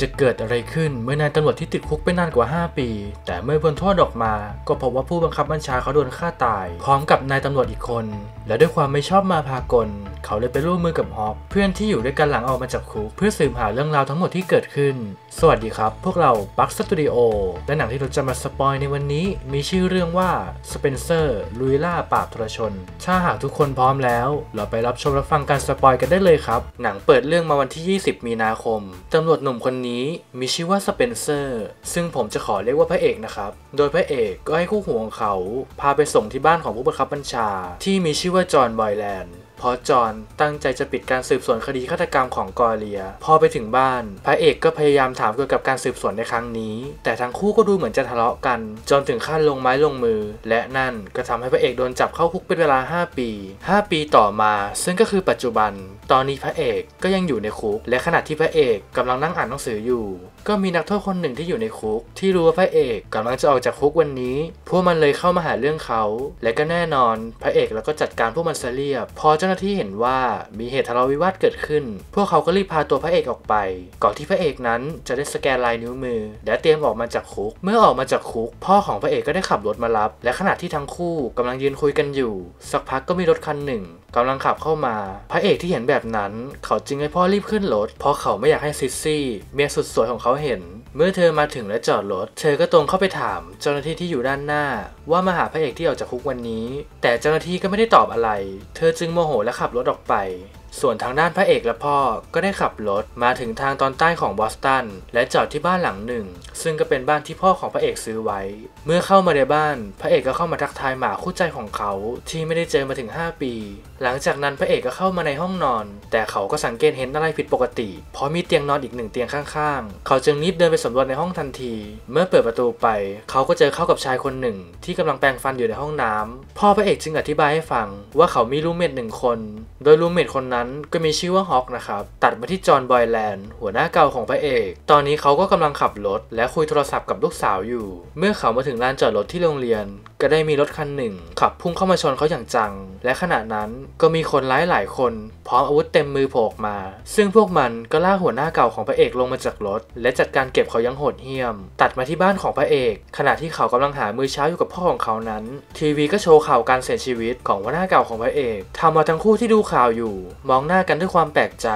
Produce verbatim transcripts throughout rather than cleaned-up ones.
จะเกิดอะไรขึ้นเมื่อนายตำรวจที่ติดคุกไปนานกว่าห้าปีแต่เมื่อพ้นโทษออกมาก็พบว่าผู้บังคับบัญชาเขาโดนฆ่าตายพร้อมกับนายตำรวจอีกคนและด้วยความไม่ชอบมาพากลเขาเลยไปร่วมมือกับฮอปเพื่อนที่อยู่ด้วยกันหลังออกมาจากคุกเพื่อสืบหาเรื่องราวทั้งหมดที่เกิดขึ้นสวัสดีครับพวกเราบัคสตูดิโอและหนังที่เราจะมาสปอยในวันนี้มีชื่อเรื่องว่าสเปนเซอร์ลุยล่าปราบทรชนถ้าหากทุกคนพร้อมแล้วเราไปรับชมและฟังการสปอยกันได้เลยครับหนังเปิดเรื่องมาวันที่ยี่สิบมีนาคมตำรวจหนุ่มคนนี้มีชื่อว่าสเปนเซอร์ซึ่งผมจะขอเรียกว่าพระเอกนะครับโดยพระเอกก็ให้คู่หูของเขาพาไปส่งที่บ้านของผู้บังคับบัญชาที่มีชื่อว่าจอห์นบอยแลนด์พอจอห์นตั้งใจจะปิดการสืบสวนคดีฆาตกรรมของกอเลียพอไปถึงบ้านพระเอกก็พยายามถามเกี่ยวกับการสืบสวนในครั้งนี้แต่ทั้งคู่ก็ดูเหมือนจะทะเลาะกันจนถึงขั้นลงไม้ลงมือและนั่นก็ทำให้พระเอกโดนจับเข้าคุกเป็นเวลาห้าปีห้าปีต่อมาซึ่งก็คือปัจจุบันตอนนี้พระเอกก็ยังอยู่ในคุกและขณะที่พระเอกกำลังนั่งอ่านหนังสืออยู่ก็มีนักโทษคนหนึ่งที่อยู่ในคุกที่รู้ว่าพระเอกกำลังจะออกจากคุกวันนี้พวกมันเลยเข้ามาหาเรื่องเขาและก็แน่นอนพระเอกแล้วก็จัดการพวกมันซะเรียบพอเจ้าหน้าที่เห็นว่ามีเหตุทะเลาะวิวาทเกิดขึ้นพวกเขาก็รีบพาตัวพระเอกออกไปก่อนที่พระเอกนั้นจะได้สแกนลายนิ้วมือและเตรียมออกมาจากคุกเมื่อออกมาจากคุกพ่อของพระเอกก็ได้ขับรถมารับและขณะที่ทั้งคู่กำลังยืนคุยกันอยู่สักพักก็มีรถคันหนึ่งกำลังขับเข้ามาพระเอกที่เห็นแบบนั้นเขาจึงให้พ่อรีบขึ้นรถเพราะเขาไม่อยากให้ซิสซี่เมียสุดสวยของเขาเห็นเมื่อเธอมาถึงและจอดรถเธอก็ตรงเข้าไปถามเจ้าหน้าที่ที่อยู่ด้านหน้าว่ามาหาพระเอกที่ออกจากคุกวันนี้แต่เจ้าหน้าที่ก็ไม่ได้ตอบอะไรเธอจึงโมโหและขับรถออกไปส่วนทางด้านพระเอกและพ่อก็ได้ขับรถมาถึงทางตอนใต้ของบอสตันและจอดที่บ้านหลังหนึ่งซึ่งก็เป็นบ้านที่พ่อของพระเอกซื้อไว้เมื่อเข้ามาในบ้านพระเอกก็เข้ามาทักทายหมาคู่ใจของเขาที่ไม่ได้เจอมาถึงห้าปีหลังจากนั้นพระเอกก็เข้ามาในห้องนอนแต่เขาก็สังเกตเห็นอะไรผิดปกติเพราะมีเตียงนอนอีกหนึ่งเตียงข้างๆเขาจึงรีบเดินไปสำรวจในห้องทันทีเมื่อเปิดประตูไปเขาก็เจอเข้ากับชายคนหนึ่งที่กำลังแปรงฟันอยู่ในห้องน้ำพ่อพระเอกจึงอธิบายให้ฟังว่าเขามีรูมเมทหนึ่งคนโดยรูมเมทคนนั้นก็มีชื่อว่าฮอกนะครับตัดมาที่จอห์นบอยแลนด์หัวหน้าเก่าของพระเอกตอนนี้เขาก็กำลังขับรถและคุยโทรศัพท์กับลูกสาวอยู่เมื่อเขามาถึงลานจอดรถที่โรงเรียนก็ได้มีรถคันหนึ่งขับพุ่งเข้ามาชนเขาอย่างจังและขณะนั้นก็มีคนร้ายหลายคนพร้อมอาวุธเต็มมือโผล่ออกมาซึ่งพวกมันก็ลากหัวหน้าเก่าของพระเอกลงมาจากรถและจัดการเก็บเขายังโหดเหี้ยมตัดมาที่บ้านของพระเอกขณะที่เขากำลังหามื้อเช้าอยู่กับพ่อของเขานั้นทีวีก็โชว์ข่าวการเสียชีวิตของหัวหน้าเก่าของพระเอกทำมาทั้งคู่ที่ดูข่าวอยู่มองหน้ากันด้วยความแปลกใจ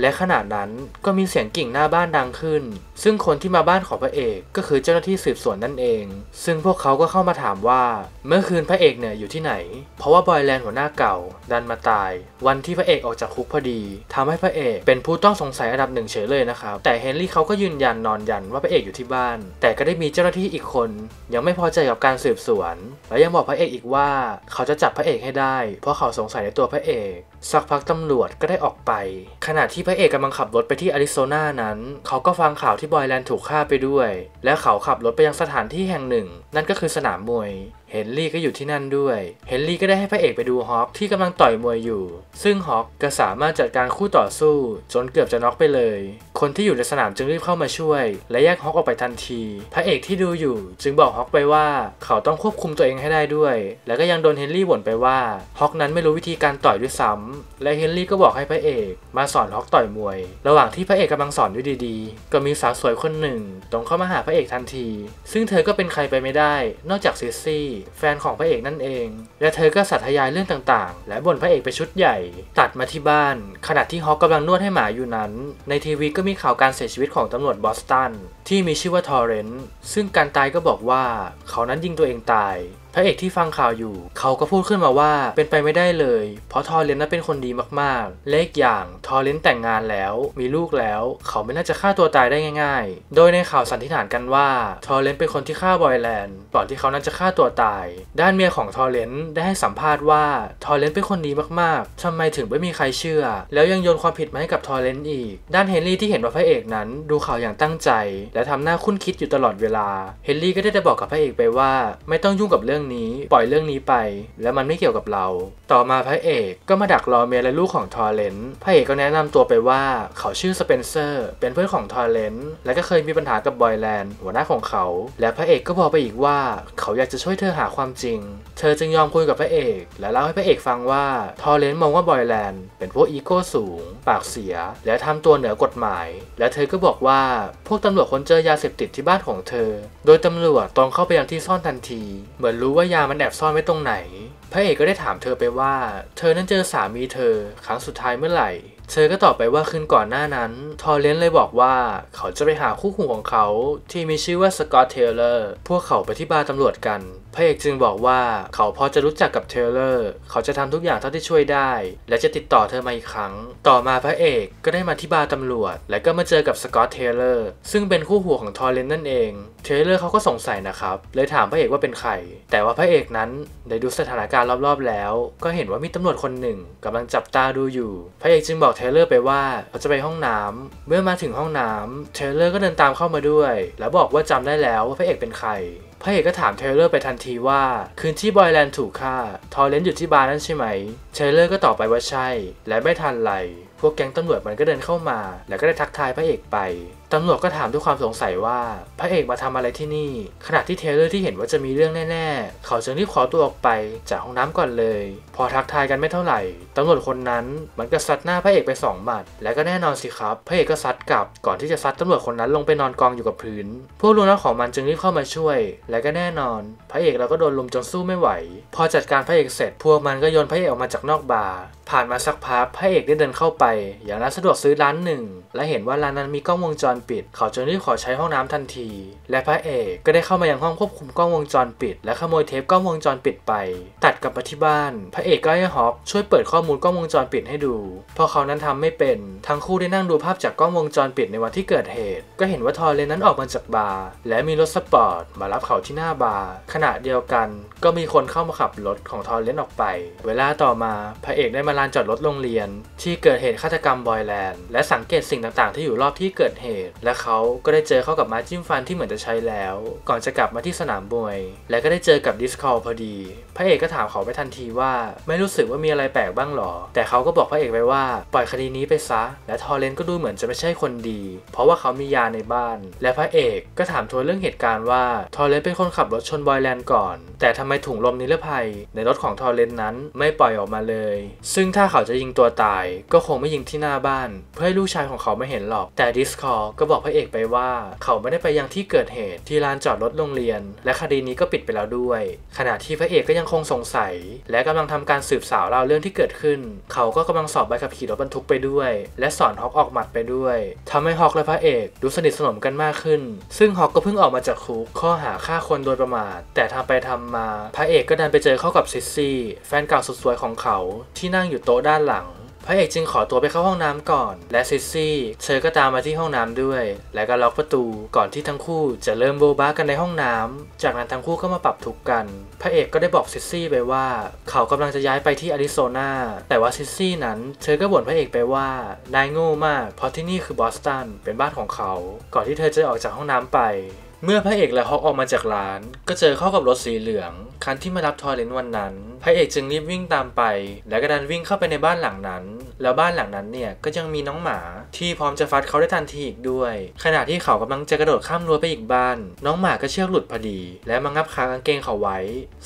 และขณะนั้นก็มีเสียงกิ่งหน้าบ้านดังขึ้นซึ่งคนที่มาบ้านของพระเอกก็คือเจ้าหน้าที่สืบสวนนั่นเองซึ่งพวกเขาก็เข้ามาถามว่าเมื่อคืนพระเอกเนี่ยอยู่ที่ไหนเพราะว่าบอยแลนด์หัวหน้าเก่าดันมาตายวันที่พระเอกออกจากคุกพอดีทำให้พระเอกเป็นผู้ต้องสงสัยอันดับหนึ่งเฉยเลยนะครับแต่เฮนรี่เขาก็ยืนยันนอนยันว่าพระเอกอยู่ที่บ้านแต่ก็ได้มีเจ้าหน้าที่อีกคนยังไม่พอใจกับการสืบสวนและยังบอกพระเอกอีกว่าเขาจะจับพระเอกให้ได้เพราะเขาสงสัยในตัวพระเอกสักพักตำรวจก็ได้ออกไปขณะที่พระเอกกำลังขับรถไปที่อาริโซนานั้นเขาก็ฟังข่าวที่บอยแลนด์ถูกฆ่าไปด้วยและเขาขับรถไปยังสถานที่แห่งหนึ่งนั่นก็คือสนามมวยเฮนรี่ก็อยู่ที่นั่นด้วยเฮนรี่ก็ได้ให้พระเอกไปดูฮอกที่กำลังต่อยมวยอยู่ซึ่งฮอกก็สามารถจัดการคู่ต่อสู้จนเกือบจะน็อกไปเลยคนที่อยู่ในสนามจึงรีบเข้ามาช่วยและแยกฮอกออกไปทันทีพระเอกที่ดูอยู่จึงบอกฮอกไปว่าเขาต้องควบคุมตัวเองให้ได้ด้วยและก็ยังโดนเฮนรี่บ่นไปว่าฮอกนั้นไม่รู้วิธีการต่อยด้วยซ้ำและเฮนรี่ก็บอกให้พระเอกมาสอนฮอกต่อยมวยระหว่างที่พระเอกกำลังสอนอยู่ดีๆก็มีสาวสวยคนหนึ่งตรงเข้ามาหาพระเอกทันทีซึ่งเธอก็เป็นใครไปไม่ได้นอกจากซิสซี่แฟนของพระเอกนั่นเองและเธอก็สาธยายเรื่องต่างๆและบ่นพระเอกไปชุดใหญ่ตัดมาที่บ้านขณะที่ฮอกกำลังนวดให้หมาอยู่นั้นในทีวีก็มีข่าวการเสียชีวิตของตำรวจบอสตันที่มีชื่อว่าทอเรนซ์ซึ่งการตายก็บอกว่าเขานั้นยิงตัวเองตายพระเอกที่ฟังข่าวอยู่เขาก็พูดขึ้นมาว่าเป็นไปไม่ได้เลยเพราะทอเรนซ์นั้นเป็นคนดีมากๆและอีกอย่างทอเรนซ์แต่งงานแล้วมีลูกแล้วเขาไม่น่าจะฆ่าตัวตายได้ง่ายๆโดยในข่าวสันนิษฐานกันว่าทอเรนซ์เป็นคนที่ฆ่าบอยแลนด์ก่อนที่เขานั้นจะฆ่าตัวตายด้านเมียของทอเรนซ์ได้ให้สัมภาษณ์ว่าทอเรนซ์เป็นคนดีมากๆทำไมถึงไม่มีใครเชื่อแล้วยังโยนความผิดมาให้กับทอเรนซ์อีกด้านเฮนรี่ที่เห็นว่าพระเอกนั้นดูข่าวอย่างตั้งใจและทำหน้าคุ้นคิดอยู่ตลอดเวลาเฮนรี่ก็ได้แต่บอกกับพระเอกไปว่าไม่ต้องยุ่งกับเรื่อง นี้ปล่อยเรื่องนี้ไปและมันไม่เกี่ยวกับเราต่อมาพระเอกก็มาดักรอเมียและลูกของทอร์เรนต์พระเอกก็แนะนำตัวไปว่าเขาชื่อสเปนเซอร์เป็นเพื่อนของทอร์เรนต์และก็เคยมีปัญหากับบอยแลนด์หัวหน้าของเขาและพระเอกก็บอกไปอีกว่าเขาอยากจะช่วยเธอหาความจริงเธอจึงยอมคุยกับพระเอกและเล่าให้พระเอกฟังว่าทอร์เรนต์มองว่าบอยแลนด์เป็นพวกอีโก้สูงปากเสียและทำตัวเหนือกฎหมายและเธอก็บอกว่าพวกตำรวจค้นเจอยาเสพติดที่บ้านของเธอโดยตำรวจตรงเข้าไปยังที่ซ่อนทันทีเหมือนรู้ว่ายามันแอบซ่อนไว้ตรงไหนพระเอกก็ได้ถามเธอไปว่าเธอนั้นเจอสามีเธอครั้งสุดท้ายเมื่อไหร่เธอก็ตอบไปว่าคืนก่อนหน้านั้นทอร์เรนต์เลยบอกว่าเขาจะไปหาคู่หูของเขาที่มีชื่อว่า Scott Teller พวกเขาไปที่บาร์ตำรวจกันพระเอกจึงบอกว่าเขาพอจะรู้จักกับ Teller เขาจะทำทุกอย่างเท่าที่ช่วยได้และจะติดต่อเธอมาอีกครั้งต่อมาพระเอกก็ได้มาที่บาร์ตำรวจและก็มาเจอกับ Scott Teller ซึ่งเป็นคู่หูของทอร์เรนต์นั่นเอง Teller เขาก็สงสัยนะครับเลยถามพระเอกว่าเป็นใครแต่ว่าพระเอกนั้นได้ดูสถานการณ์รอบๆแล้วก็เห็นว่ามีตำรวจคนหนึ่งกำลังจับตาดูอยู่พระเอกจึงบอกเทเลอร์ไปว่าเขาจะไปห้องน้ำเมื่อมาถึงห้องน้ำเทเลอร์ก็เดินตามเข้ามาด้วยแล้วบอกว่าจำได้แล้วว่าพระเอกเป็นใครพระเอกก็ถามเทเลอร์ไปทันทีว่าคืนที่บอยแลนด์ถูกฆ่าทอร์เรนต์อยู่ที่บาร์นั่นใช่ไหมเทเลอร์ก็ตอบไปว่าใช่และไม่ทันไรพวกแก๊งตำรวจมันก็เดินเข้ามาแล้วก็ได้ทักทายพระเอกไปตำรวจก็ถามด้วยความสงสัยว่าพระเอกมาทำอะไรที่นี่ขณะที่เทเลอร์ที่เห็นว่าจะมีเรื่องแน่ๆเขาจึงรีบขอตัวออกไปจากห้องน้ำก่อนเลยพอทักทายกันไม่เท่าไหร่ตำรวจคนนั้นมันก็ซัดหน้าพระเอกไปสองหมัดและก็แน่นอนสิครับพระเอกก็ซัดกลับก่อนที่จะซัดตำรวจคนนั้นลงไปนอนกองอยู่กับพื้นพวกลูกน้องของมันจึงรีบเข้ามาช่วยและก็แน่นอนพระเอกเราก็โดนลุมจนสู้ไม่ไหวพอจัดการพระเอกเสร็จพวกมันก็โยนพระเอกออกมาจากนอกบาร์ผ่านมาสักพักพระเอกได้เดินเข้าไปอย่างร้านสะดวกซื้อร้านหนึ่งและเห็นว่าร้านนั้นมีกล้องวงจรปิดเขาจึงรีบขอใช้ห้องน้ำทันทีและพระเอกก็ได้เข้ามายังห้องควบคุมกล้องวงจรปิดและขโมยเทปกล้องวงจรปิดไปตัดกลับมาที่บ้านพระเอกก็ให้ฮอกช่วยเปิดข้อมูลกล้องวงจรปิดให้ดูพอเขานั้นทำไม่เป็นทั้งคู่ได้นั่งดูภาพจากกล้องวงจรปิดในวันที่เกิดเหตุก็เห็นว่าทอร์เรนต์นั้นออกมาจากบาร์และมีรถสปอร์ตมารับเขาที่หน้าบาร์ขณะเดียวกันก็มีคนเข้ามาขับรถของทอร์เรนต์ออกไปเวลาต่อมาพระเอกได้มาลานจอดรถโรงเรียนที่เกิดเหตุฆาตกรรมบอยแลนด์และสังเกตสิ่งต่างๆที่อยู่รอบที่เกิดเหตุและเขาก็ได้เจอเข้ากับไม้จิ้มฟันที่เหมือนจะใช้แล้วก่อนจะกลับมาที่สนามมวยและก็ได้เจอกับดิสคอลพอดีพระเอกก็ถามเขาไปทันทีว่าไม่รู้สึกว่ามีอะไรแปลกบ้างหรอแต่เขาก็บอกพระเอกไปว่าปล่อยคดีนี้ไปซะและทอร์เรนต์ก็ดูเหมือนจะไม่ใช่คนดีเพราะว่าเขามียาในบ้านและพระเอกก็ถามทวนเรื่องเหตุการณ์ว่าทอร์เรนต์เป็นคนขับรถชนบอยแลนด์ก่อนแต่ทำไมถุงลมนิรภัยในรถของทอร์เรนต์นั้นไม่ปล่อยออกมาเลยซึ่งถ้าเขาจะยิงตัวตายก็คงไม่ยิงที่หน้าบ้านเพื่อให้ลูกชายของเขาไม่เห็นหรอกแต่ดิสคอร์ก็บอกพระเอกไปว่าเขาไม่ได้ไปยังที่เกิดเหตุที่ลานจอดรถโรงเรียนและคดีนี้ก็ปิดไปแล้วด้วยขณะที่พระเอกก็ยังคงสงสัยและกำลังทำการสืบสาวเล่าเรื่องที่เกิดขึ้นเขาก็กำลังสอบใบขับขี่รถบรรทุกไปด้วยและสอนฮอกออกหมัดไปด้วยทำให้ฮอกและพระเอกดูสนิทสนมกันมากขึ้นซึ่งฮอกก็เพิ่งออกมาจากคุกข้อหาฆ่าคนโดยประมาทแต่ทำไปทำมาพระเอกก็ดันไปเจอเข้ากับซิสซี่แฟนเก่าสุดสวยของเขาที่นั่งอยู่โต๊ะด้านหลังพระเอกจึงขอตัวไปเข้าห้องน้ำก่อนและซิสซี่เธอก็ตามมาที่ห้องน้ำด้วยและก็ล็อกประตูก่อนที่ทั้งคู่จะเริ่มโบบ้ากันในห้องน้ำจากนั้นทั้งคู่ก็มาปรับทุกข์กันพระเอกก็ได้บอกซิสซี่ไปว่าเขากำลังจะย้ายไปที่อาริโซนาแต่ว่าซิสซี่นั้นเธอก็บ่นพระเอกไปว่านายโง่มากเพราะที่นี่คือบอสตันเป็นบ้านของเขาก่อนที่เธอจะออกจากห้องน้ำไปเมื่อพระเอกและฮอกออกมาจากร้านก็เจอเข้ากับรถสีเหลืองคันที่มารับทอร์เรนต์วันนั้นพระเอกจึงรีบวิ่งตามไปและก็ดันวิ่งเข้าไปในบ้านหลังนั้นแล้วบ้านหลังนั้นเนี่ยก็ยังมีน้องหมาที่พร้อมจะฟัดเขาได้ทันทีอีกด้วยขณะที่เขากำลังจะกระโดดข้ามรั้วไปอีกบ้านน้องหมาก็เชือกหลุดพอดีและมางับขากางเกงเขาไว้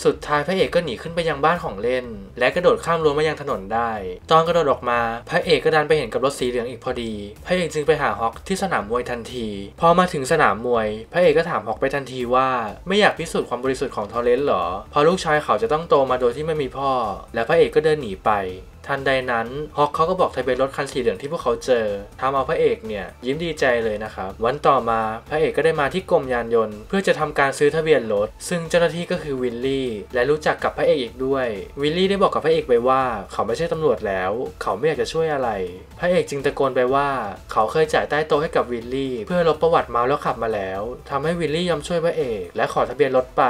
สุดท้ายพระเอกก็หนีขึ้นไปยังบ้านของเล่นและกระโดดข้ามรั้วมายังถนนได้ตอนกระโดดออกมาพระเอกก็ดันไปเห็นกับรถสีเหลืองอีกพอดีพระเอกจึงไปหาฮอกที่สนามมวยทันทีพอมาถึงสนามมวยพระเอกก็ถามฮอกไปทันทีว่าไม่อยากพิสูจน์ความบริสุทธิ์ของทอร์เรนต์หรอพอลูกชายเขาจะต้องโตมาโดยที่ไม่มีพ่อและพระเอกก็เดินหนีไปทันใดนั้นฮอกเขาก็บอกทะเบียนรถคันสีเหลืองที่พวกเขาเจอทำเอาพระเอกเนี่ยยิ้มดีใจเลยนะครับวันต่อมาพระเอกก็ได้มาที่กรมยานยนต์เพื่อจะทำการซื้อทะเบียนรถซึ่งเจ้าหน้าที่ก็คือวิลลี่และรู้จักกับพระเอกอีกด้วยวิลลี่ได้บอกกับพระเอกไปว่าเขาไม่ใช่ตำรวจแล้วเขาไม่อยากจะช่วยอะไรพระเอกจึงตะโกนไปว่าเขาเคยจ่ายใต้โต๊ะให้กับวิลลี่เพื่อลบประวัติเมาแล้วขับมาแล้วทำให้วิลลี่ยอมช่วยพระเอกและขอทะเบียนรถไป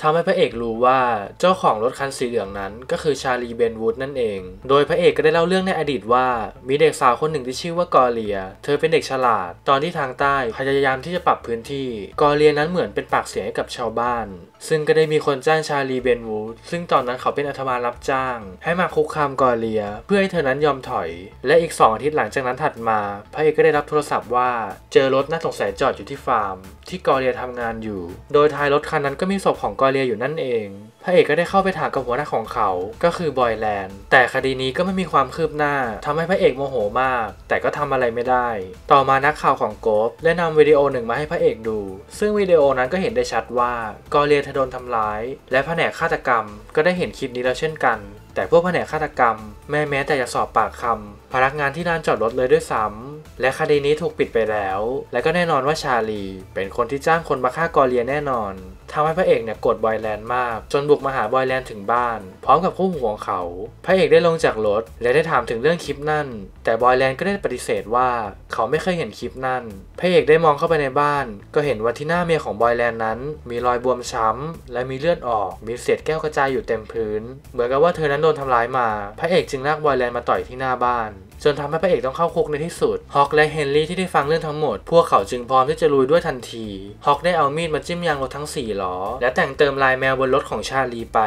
ทำให้พระเอกรู้ว่าเจ้าของรถคันสีเหลืองนั้นก็คือชาลี เบนวูดนั่นเองโดย ยพระเอกก็ได้เล่าเรื่องในอดีตว่ามีเด็กสาวคนหนึ่งที่ชื่อว่ากอเลียเธอเป็นเด็กฉลาดตอนที่ทางใต้พยายามที่จะปรับพื้นที่กอเลียนั้นเหมือนเป็นปากเสียงให้กับชาวบ้านซึ่งก็ได้มีคนจ้างชาลีเบนวูดซึ่งตอนนั้นเขาเป็นอัฐบาลรับจ้างให้มาคุกคามกอเลียเพื่อให้เธอนั้นยอมถอยและอีกสองอาทิตย์หลังจากนั้นถัดมาพระเอกก็ได้รับโทรศัพท์ว่าเจอรถน่าสงสัยจอดอยู่ที่ฟาร์มที่กอเลียทำงานอยู่โดยท้ายรถคันนั้นก็มีศพของกอเลียอยู่นั่นเองพระเอกก็ได้เข้าไปถามกับหัวหน้าของเขาก็คือบอยแลนด์แต่คดีนี้ก็ไม่มีความคืบหน้าทำให้พระเอกโมโหมากแต่ก็ทำอะไรไม่ได้ต่อมานักข่าวของโกฟได้นำวิดีโอหนึ่งมาให้พระเอกดูซึ่งวิดีโอนั้นก็เห็นได้ชัดว่ากอเลียเธอโดนทำร้ายและแผนกฆาตกรรมก็ได้เห็นคลิปนี้แล้วเช่นกันแต่พวกแผนกฆาตกรรมแม้แม้แต่จะสอบปากคำพนักงานที่ลานจอดรถเลยด้วยซ้ำและคดีนี้ถูกปิดไปแล้วและก็แน่นอนว่าชาลีเป็นคนที่จ้างคนมาฆ่ากอเลียแน่นอนทำให้พระเอกเนี่ยโกรธบอยแลนด์มากจนบุกมาหาบอยแลนด์ถึงบ้านพร้อมกับคู่หูของเขาพระเอกได้ลงจากรถและได้ถามถึงเรื่องคลิปนั่นแต่บอยแลนด์ก็ได้ปฏิเสธว่าเขาไม่เคยเห็นคลิปนั่นพระเอกได้มองเข้าไปในบ้านก็เห็นว่าที่หน้าเมียของบอยแลนด์นั้นมีรอยบวมช้ำและมีเลือดออกมีเศษแก้วกระจายอยู่เต็มพื้นเหมือนกับว่าเธอนั้นโดนทำร้ายมาพระเอกจึงลากบอยแลนด์มาต่อยที่หน้าบ้านจนทำให้พระเอกต้องเข้าคุกในที่สุดฮอกและเฮนรี่ที่ได้ฟังเรื่องทั้งหมดพวกเขาจึงพร้อมที่จะลุยด้วยทันทีฮอกได้เอามีดมาจิ้มยางรถทั้งสี่ล้อและแต่งเติมลายแมวบนรถของชาลีไป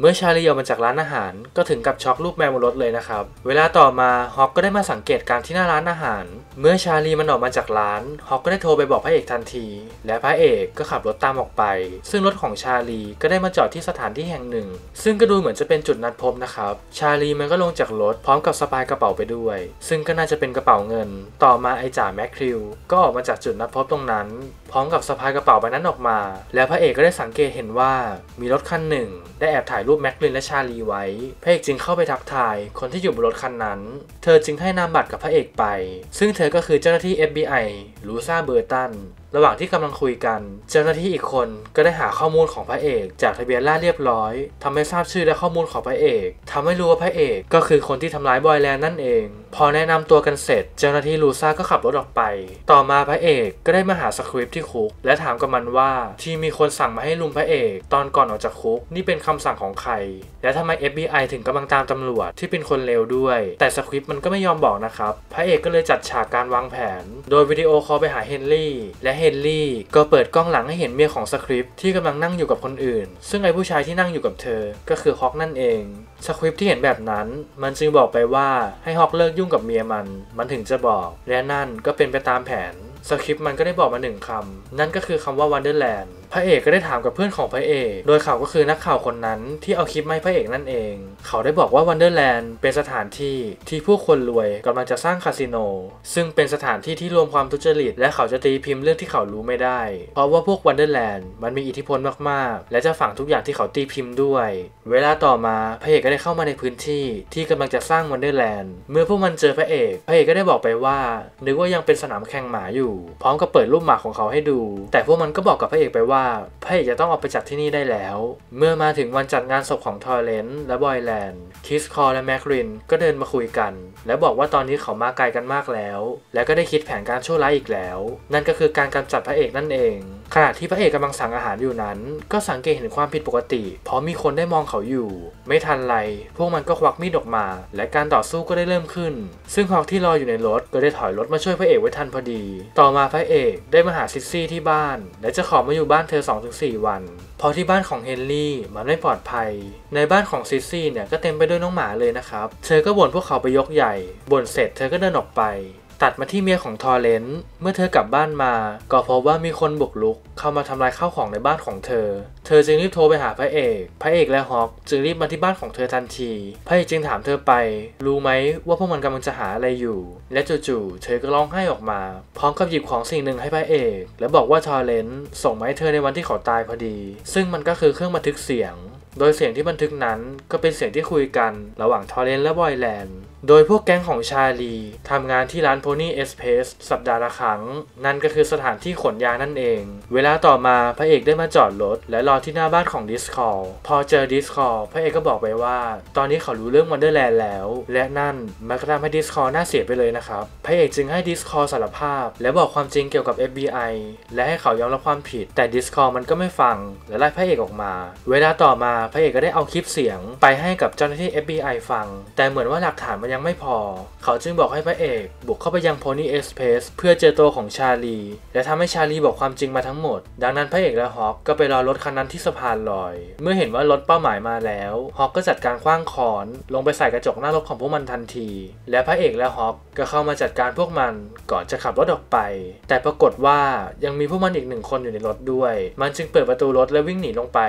เมื่อชาลีออกมาจากร้านอาหารก็ถึงกับช็อกรูปแมวบนรถเลยนะครับเวลาต่อมาฮอกก็ได้มาสังเกตการที่หน้าร้านอาหารเมื่อชาลีมันออกมาจากร้านฮอกก็ได้โทรไปบอกพระเอกทันทีและพระเอกก็ขับรถตามออกไปซึ่งรถของชาลีก็ได้มาจอดที่สถานที่แห่งหนึ่งซึ่งก็ดูเหมือนจะเป็นจุดนัดพบนะครับชาลีมันก็ลงจากรถพร้อมกับสะพายกระเป๋าไปด้วยซึ่งก็น่าจะเป็นกระเป๋าเงินต่อมาไอจ่าแมคคิวก็ออกมาจากจุดนัดพบตรงนั้นพร้อมกับสะพายกระเป๋าใบนั้นออกมาแล้วพระเอกก็ได้สังเกตเห็นว่ามีรถคันหนึ่งได้แอบถ่ายรูปแมคคิวและชาลีไว้พระเอกจึงเข้าไปทักทายคนที่อยู่บนรถคันนั้นเธอจึงให้นามบัตรกับพระเอกไปซึ่งเธอก็คือเจ้าหน้าที่ เอฟ บี ไอ ลูซาเบอร์ตันระหว่างที่กำลังคุยกันเจ้าหน้าที่อีกคนก็ได้หาข้อมูลของพระเอกจากทะเบียนราษฎร์เรียบร้อยทำให้ทราบชื่อและข้อมูลของพระเอกทำให้รู้ว่าพระเอกก็คือคนที่ทำร้ายบอยแลนด์นั่นเองพอแนะนำตัวกันเสร็จเจ้าหน้าที่ลูซ่าก็ขับรถออกไปต่อมาพระเอกก็ได้มาหาสคริปต์ที่คุกและถามกับมันว่าที่มีคนสั่งมาให้ลุมพระเอกตอนก่อนออกจากคุกนี่เป็นคำสั่งของใครและทำไม เอฟ บี ไอ ถึงกำลังตามตำรวจที่เป็นคนเลวด้วยแต่สคริปต์มันก็ไม่ยอมบอกนะครับพระเอกก็เลยจัดฉากการวางแผนโดยวิดีโอคอลไปหาเฮนรี่และเฮนรี่ก็เปิดกล้องหลังให้เห็นเมียของสคริปต์ที่กำลังนั่งอยู่กับคนอื่นซึ่งไอ้ผู้ชายที่นั่งอยู่กับเธอก็คือฮอกนั่นเองสคริปต์ที่เห็นแบบนั้นมันจึงบอกไปว่าให้ฮอกเลิกยุ่งกับเมียมันมันถึงจะบอกและนั่นก็เป็นไปตามแผนสคริปต์มันก็ได้บอกมาหนึ่งคำนั่นก็คือคำว่าวันเดอร์แลนด์พระเอกก็ได้ถามกับเพื่อนของพระเอกโดยเขาก็คือนักข่าวคนนั้นที่เอาคลิปมาให้พระเอกนั่นเองเขาได้บอกว่าวันเดอร์แลนด์เป็นสถานที่ที่ผู้คนรวยกำลังจะสร้างคาสิโนซึ่งเป็นสถานที่ที่รวมความทุจริตและเขาจะตีพิมพ์เรื่องที่เขารู้ไม่ได้เพราะว่าพวกวันเดอร์แลนด์มันมีอิทธิพลมากๆและจะฝังทุกอย่างที่เขาตีพิมพ์ด้วยเวลาต่อมาพระเอกก็ได้เข้ามาในพื้นที่ที่กำลังจะสร้างวันเดอร์แลนด์เมื่อพวกมันเจอพระเอกพระเอกก็ได้บอกไปว่านึกว่ายังเป็นสนามแข่งหมาอยู่พร้อมกับเปิดรูปหมาของเขาให้ดูแต่พวกมันก็บอกกับพระเอกไปว่าพระเอกจะต้องออกไปจากที่นี่ได้แล้วเมื่อมาถึงวันจัดงานศพของทอร์เรนซ์และบอยแลนด์คิสคอร์และแมครินก็เดินมาคุยกันและบอกว่าตอนนี้เขามาไกลกันมากแล้วและก็ได้คิดแผนการชั่วร้ายอีกแล้วนั่นก็คือการกำจัดพระเอกนั่นเองขณะที่พระเอกกำลังสั่งอาหารอยู่นั้นก็สังเกตเห็นความผิดปกติเพราะมีคนได้มองเขาอยู่ไม่ทันไรพวกมันก็ควักมีดออกมาและการต่อสู้ก็ได้เริ่มขึ้นซึ่งฮอกที่รออยู่ในรถก็ได้ถอยรถมาช่วยพระเอกไว้ทันพอดีต่อมาพระเอกได้มาหาซิสซี่ที่บ้านและจะขอมาอยู่บ้านเธอ สองถึงสี่ วันพอที่บ้านของเฮนรี่มันไม่ปลอดภัยในบ้านของซิสซี่เนี่ยก็เต็มไปด้วยน้องหมาเลยนะครับเธอก็บ่นพวกเขาไปยกใหญ่บ่นเสร็จเธอก็เดินออกไปตัดมาที่เมียของทอร์เรนซ์เมื่อเธอกลับบ้านมาก็พบว่ามีคนบุกรุกเข้ามาทำลายข้าวของในบ้านของเธอเธอจึงรีบโทรไปหาพระเอกพระเอกและฮอกจึงรีบมาที่บ้านของเธอทันทีพระเอกจึงถามเธอไปรู้ไหมว่าพวกมันกำลังจะหาอะไรอยู่และจู่ๆเธอก็ร้องไห้ออกมาพร้อมกับหยิบของสิ่งหนึ่งให้พระเอกและบอกว่าทอร์เรนซ์ส่งมาให้เธอในวันที่เขาตายพอดีซึ่งมันก็คือเครื่องบันทึกเสียงโดยเสียงที่บันทึกนั้นก็เป็นเสียงที่คุยกันระหว่างทอร์เรนซ์และบอยแลนด์ โดยพวกแก๊งของชาลีทำงานที่ร้าน Pony Express สัปดาห์ละครั้งนั่นก็คือสถานที่ขนยานั่นเองเวลาต่อมาพระเอกได้มาจอดรถและรอที่หน้าบ้านของดิสคอลพอเจอดิสคอลพระเอกก็บอกไปว่าตอนนี้เขารู้เรื่องวันเดอร์แลนด์แล้วและนั่นมันก็ทำให้ดิสคอลน่าเสียไปเลยนะครับพระเอกจึงให้ดิสคอลสารภาพและบอกความจริงเกี่ยวกับ เอฟ บี ไอ และให้เขายอมรับความผิดแต่ดิสคอลมันก็ไม่ฟังและไล่พระเอกออกมาเวลาต่อมาพระเอกก็ได้เอาคลิปเสียงไปให้กับเจ้าหน้าที่ เอฟ บี ไอ ฟังแต่เหมือนว่าหลักฐานยังไม่พอเขาจึงบอกให้พระเอกบุกเข้าไปยัง Pony Express เพื่อเจอตัวของชาลีและทำให้ชาลีบอกความจริงมาทั้งหมดดังนั้นพระเอกและฮอกก็ไปรอรถคันนั้นที่สะพานลอยเมื่อเห็นว่ารถเป้าหมายมาแล้วฮอกก็จัดการขว้างขอนลงไปใส่กระจกหน้ารถของพวกมันทันทีและพระเอกและฮอกก็เข้ามาจัดการพวกมันก่อนจะขับรถออกไปแต่ปรากฏว่ายังมีพวกมันอีกหนึ่งคนอยู่ในรถด้วยมันจึงเปิดประตูรถและวิ่งหนีลงไป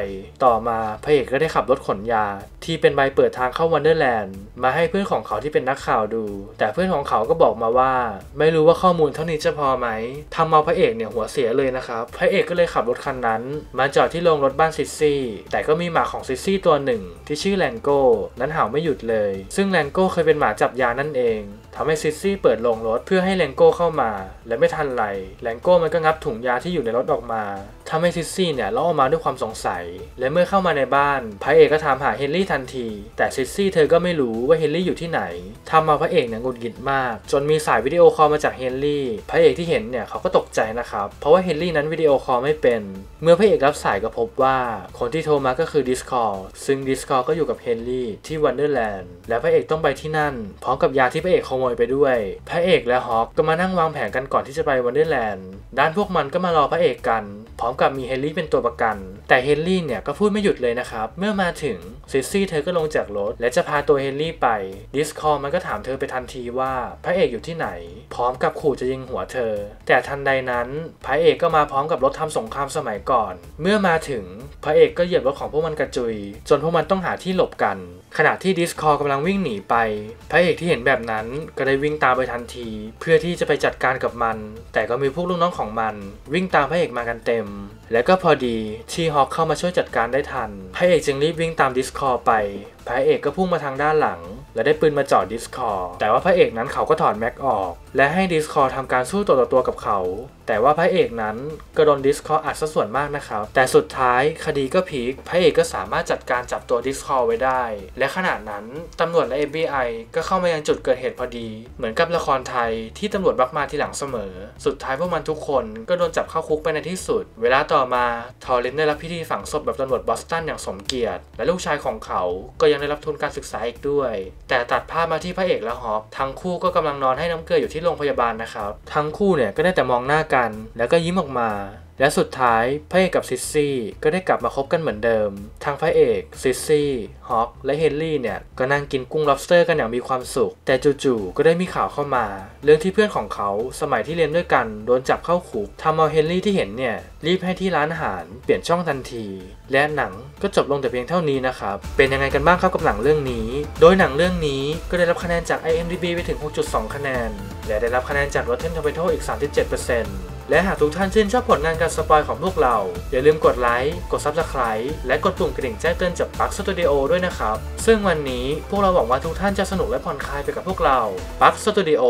ต่อมาพระเอกก็ได้ขับรถขนยาที่เป็นใบเปิดทางเข้าวันเดอร์แลนด์มาให้เพื่อนของเขาที่เป็นนักข่าวดูแต่เพื่อนของเขาก็บอกมาว่าไม่รู้ว่าข้อมูลเท่านี้จะพอไหมทำเอาพระเอกเนี่ยหัวเสียเลยนะครับพระเอกก็เลยขับรถคันนั้นมาจอดที่โรงรถบ้านซิสซี่แต่ก็มีหมาของซิสซี่ตัวหนึ่งที่ชื่อแลนโก้นั้นเห่าไม่หยุดเลยซึ่งแลนโก้เคยเป็นหมาจับยานั่นเองทำให้ซิสซี่เปิดโรงรถเพื่อให้แลนโก้เข้ามาและไม่ทันไรแลนโก้มันก็งับถุงยาที่อยู่ในรถออกมาทำให้ซิสซี่เนี่ยร้องออกมาด้วยความสงสัยและเมื่อเข้ามาในบ้านพระเอกก็ถามหาเฮนรี่ทันทีแต่ซิสซี่เธอก็ไม่รู้ว่าเฮนรี่อยู่ที่ไหนทำมาพระเอกเนี่ยหงุดหงิดมากจนมีสายวิดีโอคอลมาจากเฮนรี่พระเอกที่เห็นเนี่ยเขาก็ตกใจนะครับเพราะว่าเฮนรี่นั้นวิดีโอคอลไม่เป็นเมื่อพระเอกรับสายก็พบว่าคนที่โทรมาก็คือดิสคอลซึ่งดิสคอลก็อยู่กับเฮนรี่ที่วันเดอร์แลนด์และพระเอกต้องไปที่นั่นพร้อมกับยาที่พระเอกขโมยไปด้วยพระเอกและฮอกก็มานั่งวางแผนกันก่อนที่จะไปวันเดอร์แลนด์ด้านพวกมันก็มารอพระเอกกันพร้อมกับมีเฮนรี่เป็นตัวประกันแต่เฮนรี่เนี่ยก็พูดไม่หยุดเลยนะครับเมื่อมาถึงซิสซี่เธอก็ลงจากรถและจะพาตัวเฮนรี่ไปดิสคอลมันก็ถามเธอไปทันทีว่าพระเอกอยู่ที่ไหนพร้อมกับขู่จะยิงหัวเธอแต่ทันใดนั้นพระเอกก็มาพร้อมกับรถทำสงครามสมัยก่อนเมื่อมาถึงพระเอกก็เหยียบรถของพวกมันกระจุยจนพวกมันต้องหาที่หลบกันขณะที่ดิสคอลกำลังวิ่งหนีไปพระเอกที่เห็นแบบนั้นก็ได้วิ่งตามไปทันทีเพื่อที่จะไปจัดการกับมันแต่ก็มีพวกลูกน้องของมันวิ่งตามพระเอกมากันเต็มและก็พอดีที่ฮอกเข้ามาช่วยจัดการได้ทันพระเอกจึงรีบวิ่งตามดิสคอลไปพระเอกก็พุ่งมาทางด้านหลังและได้ปืนมาจ่อดิสคอแต่ว่าพระเอกนั้นเขาก็ถอดแม็กออกและให้ดิสคอทำการสู้ตัวต่อตัวกับเขาแต่ว่าพระเอกนั้นก็โดนดิสคออัดซะส่วนมากนะครับแต่สุดท้ายคดีก็พลิกพระเอกก็สามารถจัดการจับตัวดิสคอไว้ได้และขณะนั้นตำรวจและ เอฟ บี ไอ ก็เข้ามายังจุดเกิดเหตุพอดีเหมือนกับละครไทยที่ตำรวจบักมาทีหลังเสมอสุดท้ายพวกมันทุกคนก็โดนจับเข้าคุกไปในที่สุดเวลาต่อมาทอเรนได้รับพิธีฝังศพแบบตำรวจบอสตันอย่างสมเกียรติและลูกชายของเขาก็ยังได้รับทุนการศึกษาอีกด้วยแต่ตัดภาพมาที่พระเอกและฮอกทั้งคู่ก็กำลังนอนให้น้ำเกลืออยู่ที่โรงพยาบาลนะครับทั้งคู่เนี่ยก็ได้แต่มองหน้ากันแล้วก็ยิ้มออกมาและสุดท้ายพระเอกกับซิสซี่ก็ได้กลับมาคบกันเหมือนเดิมทางพระเอกซิสซี่ฮอกและเฮนรี่เนี่ยก็นั่งกินกุ้ง lobster กันอย่างมีความสุขแต่จู่ๆก็ได้มีข่าวเข้ามาเรื่องที่เพื่อนของเขาสมัยที่เรียนด้วยกันโดนจับเข้าคุกทำเอาเฮนรี่ที่เห็นเนี่ยรีบให้ที่ร้านอาหารเปลี่ยนช่องทันทีและหนังก็จบลงแต่เพียงเท่านี้นะครับเป็นยังไงกันบ้างครับกับหนังเรื่องนี้โดยหนังเรื่องนี้ก็ได้รับคะแนนจาก ไอ เอ็ม ดี บี ไปถึง หกจุดสอง คะแนนและได้รับคะแนนจาก Rotten Tomatoes อีก สามสิบเจ็ดเปอร์เซ็นต์และหากทุกท่านชื่นชอบผลงานการสปอยของพวกเราอย่าลืมกดไลค์กด Subscribe และกดปุ่มกระดิ่งแจ้งเตือนจากปั๊กสตูดิโอด้วยนะครับซึ่งวันนี้พวกเราหวังว่าทุกท่านจะสนุกและผ่อนคลายไปกับพวกเราปั๊กสตูดิโอ